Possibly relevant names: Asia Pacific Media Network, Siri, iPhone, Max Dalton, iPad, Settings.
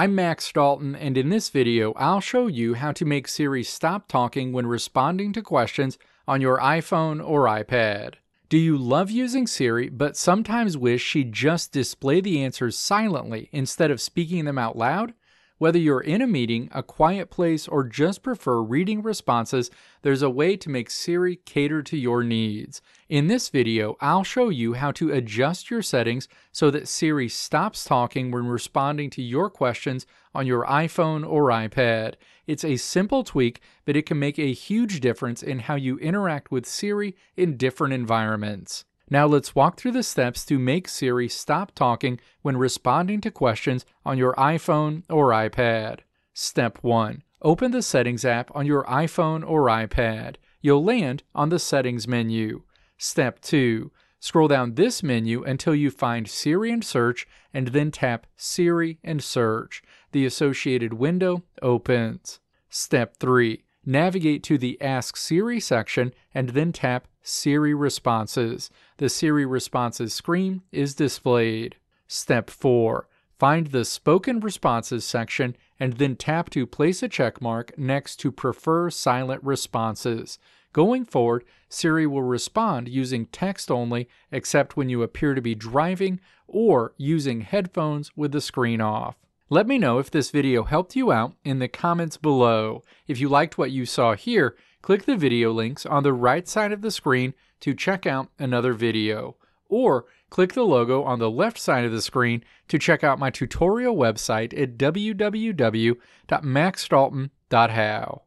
I'm Max Dalton, and in this video I'll show you how to make Siri stop talking when responding to questions on your iPhone or iPad. Do you love using Siri but sometimes wish she'd just display the answers silently instead of speaking them out loud? Whether you're in a meeting, a quiet place, or just prefer reading responses, there's a way to make Siri cater to your needs. In this video, I'll show you how to adjust your settings so that Siri stops talking when responding to your questions on your iPhone or iPad. It's a simple tweak, but it can make a huge difference in how you interact with Siri in different environments. Now let's walk through the steps to make Siri stop talking when responding to questions on your iPhone or iPad. Step 1. Open the Settings app on your iPhone or iPad. You'll land on the Settings menu. Step 2. Scroll down this menu until you find Siri and Search, and then tap Siri and Search. The associated window opens. Step 3. Navigate to the Ask Siri section and then tap Siri Responses. The Siri Responses screen is displayed. Step 4. Find the Spoken Responses section and then tap to place a checkmark next to Prefer Silent Responses. Going forward, Siri will respond using text only, except when you appear to be driving or using headphones with the screen off. Let me know if this video helped you out in the comments below. If you liked what you saw here, click the video links on the right side of the screen to check out another video, or click the logo on the left side of the screen to check out my tutorial website at www.maxdalton.how.